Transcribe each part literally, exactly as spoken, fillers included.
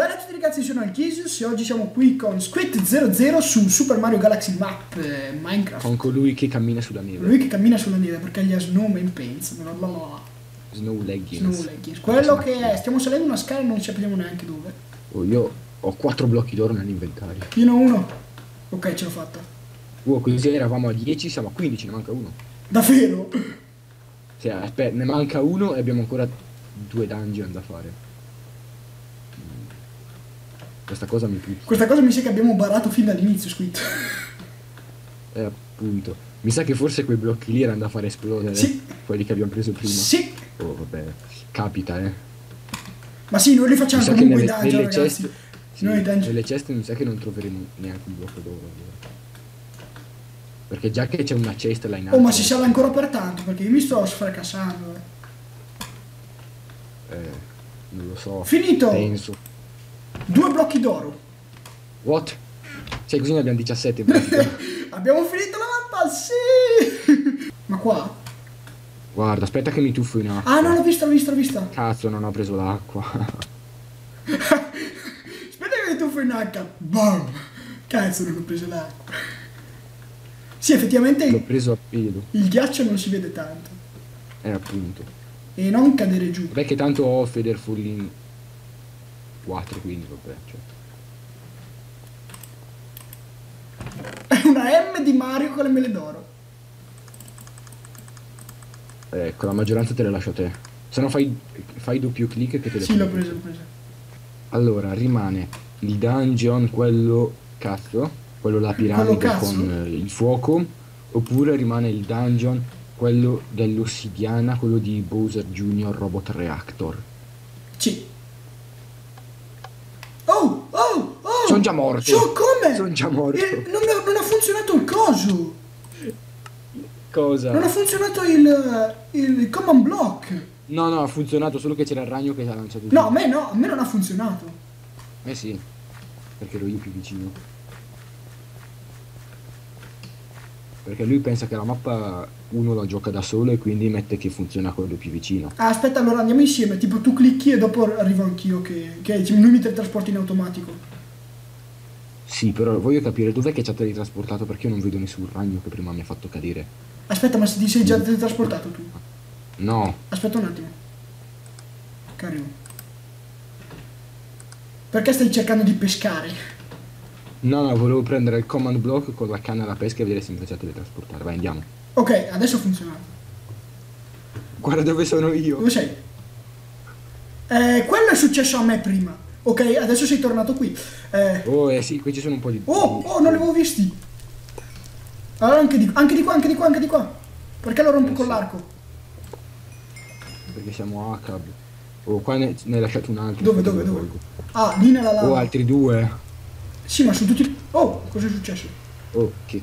Bene a tutti ragazzi, sono Alchisius e oggi siamo qui con Squit zero zero su Super Mario Galaxy Map eh, Minecraft. Con colui che cammina sulla neve. Lui che cammina sulla neve perché gli ha snowman pants. Snow leggings. Snow leggings. Quello che è, stiamo salendo una scala e non sappiamo neanche dove. Oh, io ho quattro blocchi d'oro nell'inventario. Io ne ho uno. Ok, ce l'ho fatta. Oh, così eravamo a dieci, siamo a quindici, ne manca uno. Davvero? Sì, aspetta, ne manca uno e abbiamo ancora due dungeon da fare. Questa cosa mi puzza. Questa cosa mi sa che abbiamo barato fin dall'inizio, Squid. Eh, appunto. Mi sa che forse quei blocchi lì erano da far esplodere. Sì. Quelli che abbiamo preso prima. Sì. Oh, vabbè. Capita, eh. Ma sì, noi li facciamo mi comunque i dungeon, ragazzi. Ceste... Sì, noi dungeon. Nelle ceste mi sa che non troveremo neanche un blocco d'oro. Perché già che c'è una cesta là in alto... Oh, ma ci sarà ancora per tanto, perché io mi sto sfracassando, eh. Eh, non lo so. Finito! Penso. Due blocchi d'oro. What? Cioè così ne abbiamo diciassette. Abbiamo finito la mappa, sì. Ma qua? Guarda, aspetta che mi tuffo in acqua. Ah, non l'ho vista, l'ho vista, l'ho vista. Cazzo, non ho preso l'acqua. Aspetta che mi tuffo in acqua. Boom. Cazzo, non ho preso l'acqua. Sì, effettivamente l'ho preso a pedo. Il ghiaccio non si vede tanto. Eh, appunto. E non cadere giù. Perché tanto ho Feder Fullin quattro, quindi vabbè, cioè. È una M di Mario con le mele d'oro. Ecco, la maggioranza te le lascio a te. Se no fai, fai doppio clic che te le... Sì, l'ho preso, l'ho preso. Allora, rimane il dungeon, quello cazzo, quello la piramide con eh, il fuoco, oppure rimane il dungeon, quello dell'ossidiana, quello di Bowser Junior Robot Reactor. Sì. Sono già morto. So, come? Sono già morto. Eh, non, ha, non ha funzionato il coso. Cosa? Non ha funzionato il, il command block. No, no, ha funzionato, solo che c'era il ragno che l'ha lanciato. No, a me no, a me non ha funzionato. Eh sì, perché ero io più vicino. Perché lui pensa che la mappa uno la gioca da solo e quindi mette che funziona quello più vicino. Ah, aspetta, allora andiamo insieme. Tipo tu clicchi e dopo arrivo anch'io che, che lui mi teletrasporti in automatico. Sì, però voglio capire dov'è che ci ha teletrasportato, perché io non vedo nessun ragno che prima mi ha fatto cadere. Aspetta, ma se ti sei già teletrasportato tu? No. Aspetta un attimo. Cario. Perché stai cercando di pescare? No, no, volevo prendere il command block con la canna alla pesca e vedere se mi faceva teletrasportare. Vai, andiamo. Ok, adesso funziona. Guarda dove sono io. Dove sei? Eh, quello è successo a me prima. Ok, adesso sei tornato qui. Eh. Oh, eh sì, qui ci sono un po' di... Oh, oh, non li avevo visti. Allora anche di, anche di qua, anche di qua, anche di qua. Perché lo rompo eh, con sì. l'arco? Perché siamo a cab. Oh, qua ne, ne hai lasciato un altro. Dove, dove, dove? Volgo. Ah, lì nella lava. Oh, altri due. Sì, ma sono tutti... Oh, cosa è successo? Oh, che...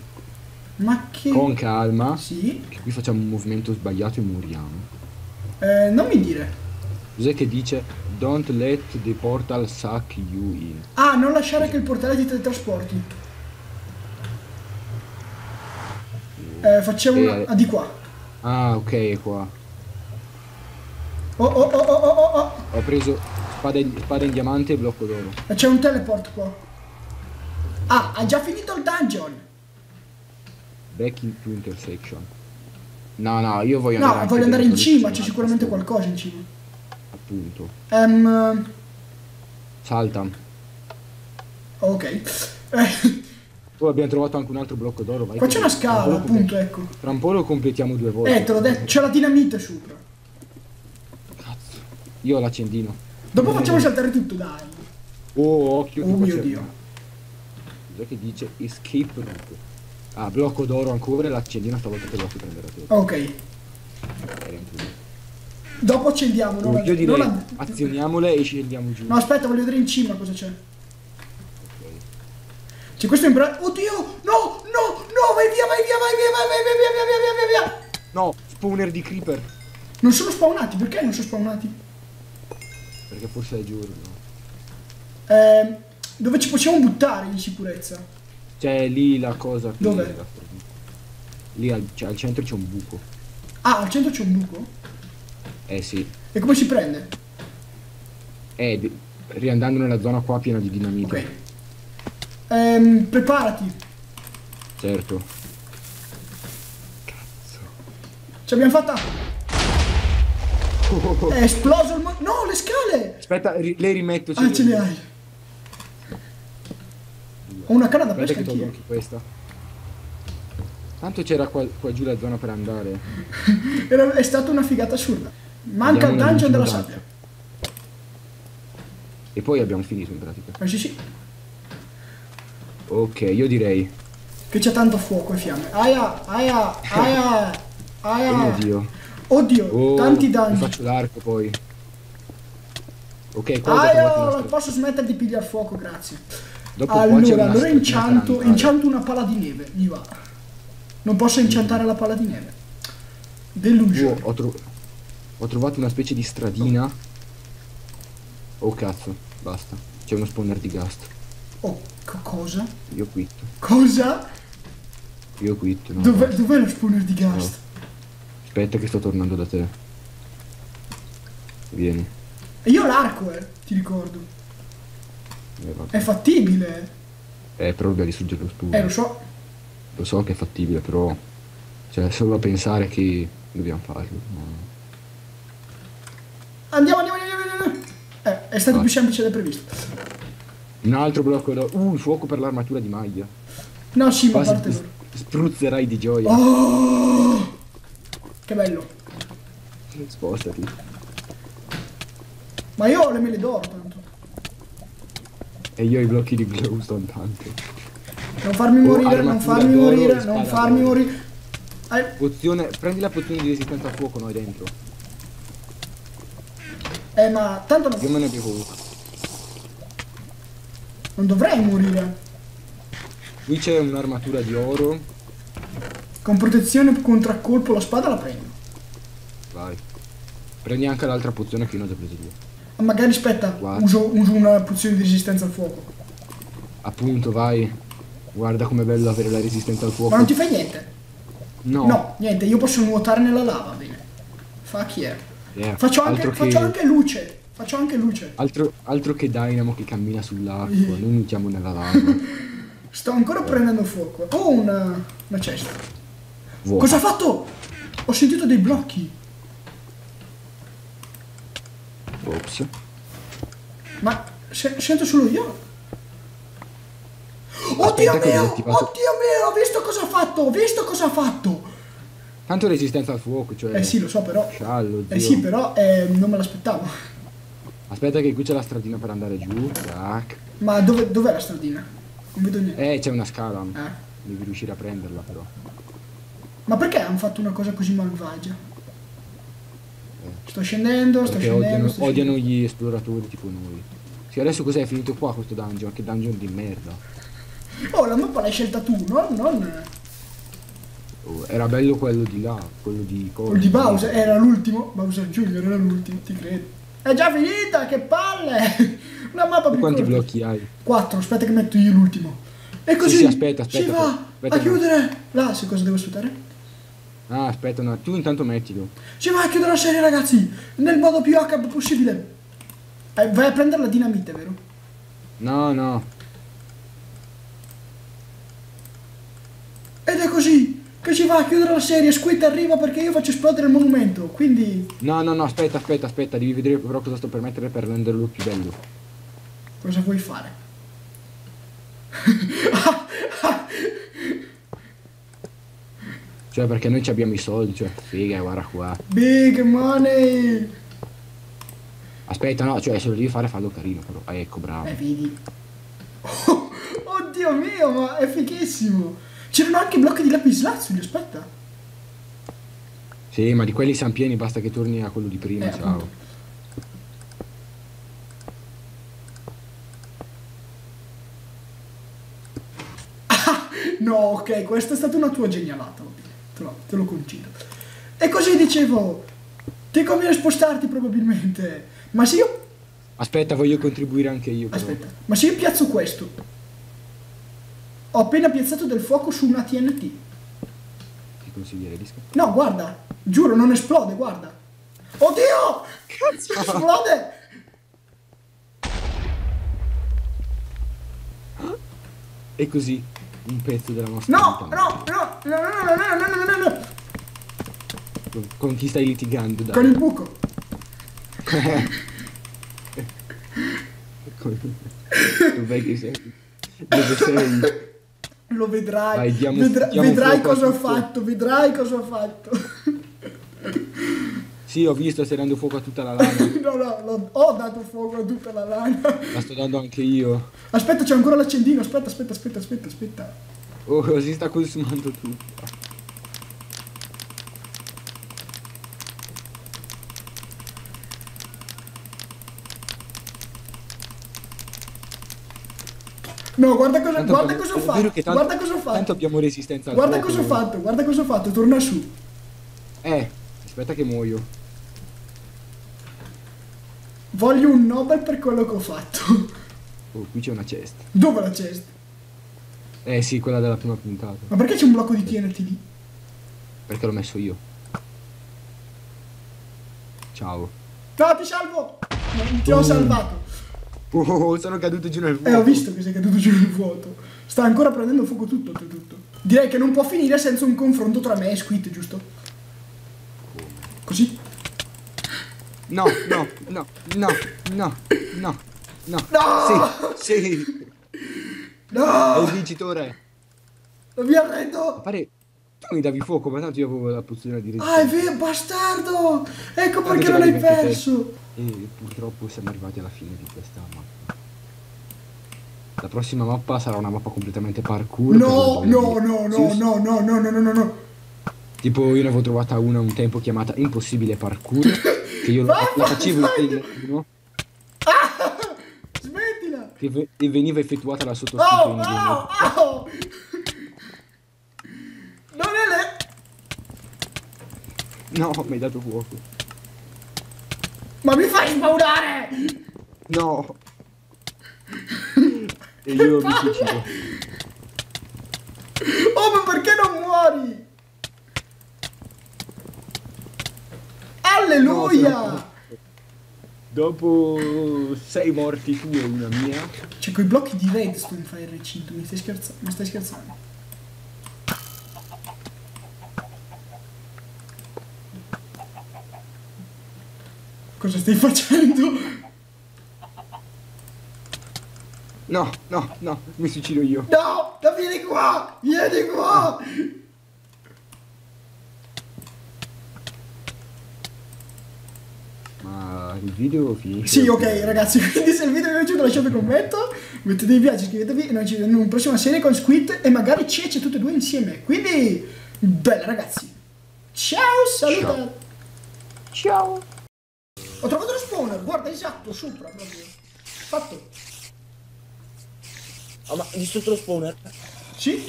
Ma che... Con calma. Sì. Che qui facciamo un movimento sbagliato e moriamo. Eh, non mi dire. Cos'è che dice... Don't let the portal suck you in. Ah, non lasciare che il portale ti teletrasporti. Eh, facciamo eh, una... Ah, di qua. Ah, ok, qua. Oh, oh, oh, oh, oh, oh. Ho preso spada in, spada in diamante e blocco d'oro. C'è un teleport qua. Ah, ha già finito il dungeon. Back into intersection. No, no, io voglio andare... No, voglio andare in cima, c'è sicuramente qualcosa in cima. Punto. Um, Salta. Ok. Poi abbiamo trovato anche un altro blocco d'oro. Qua c'è una scala, appunto, ecco. Tra un po' lo completiamo due volte. Eh, te l'ho detto, c'è la dinamite sopra. Cazzo. Io ho l'accendino. Dopo no, facciamo no. saltare tutto, dai. Oh, occhio. Oh mio Dio. Cos'è che dice escape route? Ah, blocco d'oro ancora e l'accendino stavolta te lo faccio prendere a te. Ok. Eh, Dopo accendiamo, no? Io direi, non azioniamole e scendiamo giù. No, aspetta, voglio vedere in cima cosa c'è. Ok. C'è questo in braccio. Oddio! No! No! No! Vai via, vai via, vai via, vai via, vai via, vai via, vai via, via! No, spawner di creeper. Non sono spawnati, perché non sono spawnati? Perché forse è giorno. Eh, dove ci possiamo buttare in sicurezza? C'è lì la cosa. Dov'è? Lì al, cioè, al centro c'è un buco. Ah, al centro c'è un buco? Eh sì. E come si prende? Eh, riandando nella zona qua piena di dinamite. Ok. Ehm, preparati. Certo. Cazzo. Ce l'abbiamo fatta. Oh, oh, oh. È esploso il mo... No, le scale! Aspetta, ri le rimetto. Ah, ce le hai. Ho una canna da pesca anche questa. Tanto c'era qua, qua giù la zona per andare. Era, è stata una figata assurda. Manca il dungeon della sabbia. E poi abbiamo finito in pratica. Ah, sì, sì. Ok, io direi che c'è tanto fuoco e fiamme. Aia, aia, aia, aia. Oh mio Dio. Oddio, oh, tanti danni. Faccio l'arco poi. Ok, qua ah, io posso smettere di pigliare fuoco, grazie. Dopo allora, allora incianto, incianto una pala di neve, mi va. Non posso inciantare la pala di neve. Delusion. Oh, ho, tro ho trovato una specie di stradina. Oh, cazzo, basta. C'è uno spawner di ghast. Oh, cosa? Io quitto. Cosa? Io quitto. No. Dov'è dov lo spawner di ghast? No. Aspetta che sto tornando da te. Vieni. E io ho l'arco, eh, ti ricordo. Eh, è fattibile. Eh, però dobbiamo distruggere lo spugno. Eh, lo so. Lo so che è fattibile, però... Cioè, solo a pensare che dobbiamo farlo. No. Andiamo, andiamo, andiamo, andiamo. Eh, è stato ah. più semplice del previsto. Un altro blocco da... Uh, il fuoco per l'armatura di maglia. No, sì, ma a parte loro. Spruzzerai di gioia. Oh! Che bello. Spostati. Ma io ho le mele d'oro tanto. E io ho i blocchi di glowstone tanto. Non farmi morire, oh, non farmi morire, non farmi morire. Pozione, prendi la pozione di resistenza a fuoco noi dentro. Eh ma tanto non... Io me ne bevo. Non dovrei morire. Qui c'è un'armatura di oro. Con protezione contraccolpo la spada la prendo. Vai. Prendi anche l'altra pozione che io non ho già preso due. Ma magari aspetta, guarda. uso uso una pozione di resistenza al fuoco. Appunto, vai. Guarda com'è bello avere la resistenza al fuoco. Ma non ti fai niente? No. No, niente, io posso nuotare nella lava, bene. Fuck yeah. yeah. Faccio, anche, faccio che... anche luce. Faccio anche luce. Altro, altro che Dynamo che cammina sull'acqua. Yeah. Noi nuotiamo nella lava. Sto ancora yeah. prendendo fuoco. Ho una, una cesta. Wow. Cosa ha fatto? Ho sentito dei blocchi. Ops. Ma se sento solo io? Oddio mio! Oddio mio! Ho visto cosa ha fatto! Ho visto cosa ha fatto! Tanto resistenza al fuoco, cioè... Eh sì, lo so però... Sciallo, eh sì, però eh, non me l'aspettavo. Aspetta che qui c'è la stradina per andare giù. Tac. Ma dov'è dov la stradina? Non vedo niente. Eh, c'è una scala. Eh. Devi riuscire a prenderla però. Ma perché hanno fatto una cosa così malvagia? Sto scendendo, sto perché scendendo. Odiano, sto odiano scendendo. Gli esploratori tipo noi. Sì, adesso cos'è finito qua questo dungeon? Che dungeon di merda. Oh, la mappa l'hai scelta tu, no? Non... Oh, era bello quello di là, quello di... Quello di Bowser, era l'ultimo. Bowser Junior era l'ultimo, ti credo. È già finita, che palle! Una mappa più... Quanti blocchi hai? Quattro, aspetta che metto io l'ultimo. E così sì, sì, aspetta, aspetta, si va aspetta, a chiudere. Là, se cosa devo aspettare? Ah, aspetta, no, tu intanto mettilo. Ci va a chiudere la serie, ragazzi, nel modo più acab possibile. Eh, vai a prendere la dinamite, vero? No, no. Ed è così che ci va a chiudere la serie. Squid arriva perché io faccio esplodere il monumento, quindi... No, no, no, aspetta, aspetta, aspetta, devi vedere però cosa sto per mettere per renderlo più bello. Cosa vuoi fare? Cioè, perché noi ci abbiamo i soldi, cioè, figa, guarda qua. Big money! Aspetta, no, cioè, se lo devi fare, fallo carino, però. Ah, ecco, bravo. Eh, vedi. Oh, oddio mio, ma è fighissimo! C'erano anche blocchi di lapislazzuli, aspetta. Sì, ma di quelli siamo pieni, basta che torni a quello di prima, eh, ciao. Appunto. Ah, no, ok, questa è stata una tua genialata. Te lo, te lo concedo. E così dicevo, ti conviene spostarti probabilmente. Ma se io... Aspetta, voglio contribuire anche io. Però. Aspetta, ma se io piazzo questo... Ho appena piazzato del fuoco su una T N T. Ti consiglierei di scappare? No, guarda, giuro, non esplode, guarda. Oddio! Cazzo! Esplode! E così un pezzo della nostra no, no, no, no, no, no, no, no, no. Con chi stai litigando? Dai. Con il buco. Dov'è che sei? Dove sei? Lo vedrai. Vai, diamo, Vedra diamo vedrai cosa ho fatto. Vedrai cosa ho fatto. Sì, ho visto, stai dando fuoco a tutta la lana. No, no, no, ho dato fuoco a tutta la lana. La sto dando anche io. Aspetta, c'è ancora l'accendino. Aspetta, aspetta, aspetta, aspetta, aspetta. Oh, si sta consumando tutto. No, guarda cosa, guarda cosa ho fatto, tanto, guarda cosa ho fatto. Tanto abbiamo resistenza al guarda fuoco, cosa ho fatto, guarda cosa ho fatto, torna su. Eh, aspetta che muoio. Voglio un Nobel per quello che ho fatto. Oh, qui c'è una cesta. Dove la cesta? Eh sì, quella della prima puntata. Ma perché c'è un blocco di T N T lì? Perché l'ho messo io. Ciao. No, ti salvo! Non ti oh. ho salvato. Oh, sono caduto giù nel vuoto. Eh, ho visto che sei caduto giù nel vuoto. Sta ancora prendendo fuoco tutto, tutto. Direi che non può finire senza un confronto tra me e Squid, giusto? Così? No, no, no, no, no, no, no. No! Sì, sì. No! È il vincitore. Non mi arrendo. Pare... Tu mi davi fuoco, ma tanto io avevo la pozione di resistenza. Ah, è vero, bastardo! Ecco tanto perché non hai perso. Te. E purtroppo siamo arrivati alla fine di questa mappa. La prossima mappa sarà una mappa completamente parkour. No, no, no, no, no, no, no, no, no, no. Tipo io ne avevo trovata una un tempo chiamata Impossibile Parkour. Che io la, la facevo in no? Ah, smettila! Che ve e veniva effettuata la sottoscritta. Oh, oh, oh. Non è le... No, mi hai dato fuoco. Ma mi fai spawnare! No! E io mi suicido. Oh, ma perché non muori? Alleluia! No, però... Dopo sei morti tu e una mia. Cioè, coi blocchi di redstone fai il recinto, mi stai scherzando? Mi stai scherzando? Cosa stai facendo? No, no, no, mi suicido io. No, no, vieni qua, vieni qua. Ma il video finisce. Sì, ok ragazzi, quindi se il video vi è piaciuto lasciate un commento, mettete mi piace, iscrivetevi e noi ci vediamo in una prossima serie con Squid e magari Cece tutte e due insieme. Quindi, bella ragazzi. Ciao, saluta. Ciao. Ciao. Ho trovato lo spawner, guarda, esatto, sopra proprio. Fatto. Ah, oh, ma hai distrutto lo spawner? Sì.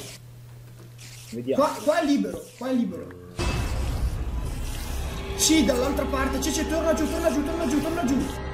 Vediamo. Qua, qua è libero, qua è libero. Sì, dall'altra parte, c'è, c'è, torna giù, torna giù, torna giù, torna giù.